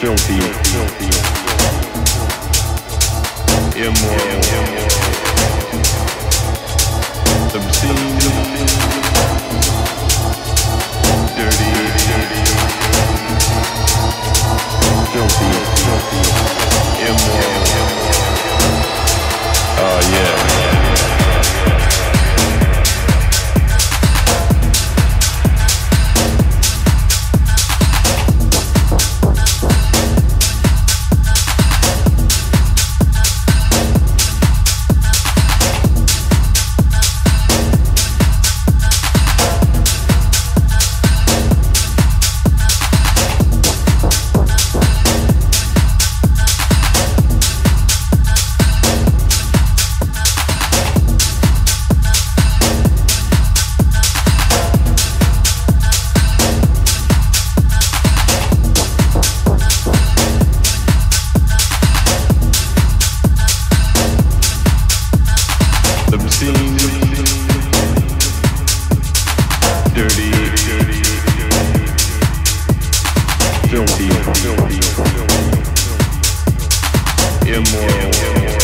filthy, immoral, obscene, dirty, filthy, immoral. Oh yeah. Filthy, immoral.